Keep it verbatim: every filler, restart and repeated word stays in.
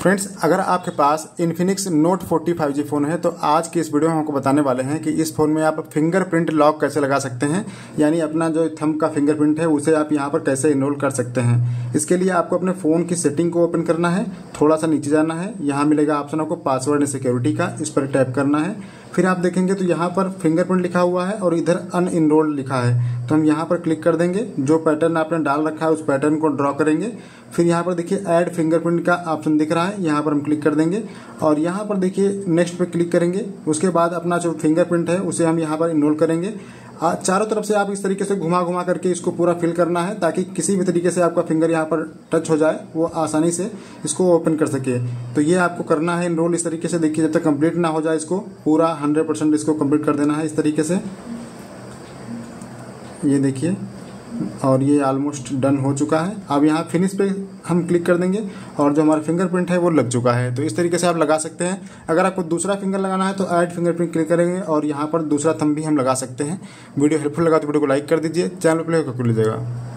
Friends, अगर आपके पास Infinix note forty five G phone है तो आज की इस वीडियो में हमको बताने वाले हैं कि इस फ़ोन में आप फिंगरप्रिंट लॉक कैसे लगा सकते हैं, यानी अपना जो थंब का फिंगरप्रिंट है उसे आप यहां पर कैसे इनरोल कर सकते हैं। इसके लिए आपको अपने फ़ोन की सेटिंग को ओपन करना है, थोड़ा सा नीचे जाना है, यहाँ मिलेगा ऑप्शन आपको पासवर्ड एंड सिक्योरिटी का, इस पर टैप करना है। फिर आप देखेंगे तो यहाँ पर फिंगरप्रिंट लिखा हुआ है और इधर अनइनरोल्ड लिखा है, तो हम यहाँ पर क्लिक कर देंगे। जो पैटर्न आपने डाल रखा है उस पैटर्न को ड्रॉ करेंगे। फिर यहाँ पर देखिए ऐड फिंगरप्रिंट का ऑप्शन दिख रहा है, यहाँ पर हम क्लिक कर देंगे और यहाँ पर देखिए नेक्स्ट पे क्लिक करेंगे। उसके बाद अपना जो फिंगरप्रिंट है उसे हम यहाँ पर इनरोल करेंगे। चारों तरफ से आप इस तरीके से घुमा घुमा करके इसको पूरा फिल करना है ताकि किसी भी तरीके से आपका फिंगर यहाँ पर टच हो जाए, वो आसानी से इसको ओपन कर सके। तो ये आपको करना है इनरोल इस तरीके से, देखिए जब तक कंप्लीट ना हो जाए इसको पूरा हंड्रेड परसेंट इसको कंप्लीट कर देना है इस तरीके से। ये देखिए, और ये ऑलमोस्ट डन हो चुका है। अब यहाँ फिनिश पे हम क्लिक कर देंगे और जो हमारा फिंगरप्रिंट है वो लग चुका है। तो इस तरीके से आप लगा सकते हैं। अगर आपको दूसरा फिंगर लगाना है तो ऐड फिंगरप्रिंट क्लिक करेंगे और यहाँ पर दूसरा थंब भी हम लगा सकते हैं। वीडियो हेल्पफुल लगा तो वीडियो को लाइक कर दीजिए, चैनल पर को कर लीजिएगा।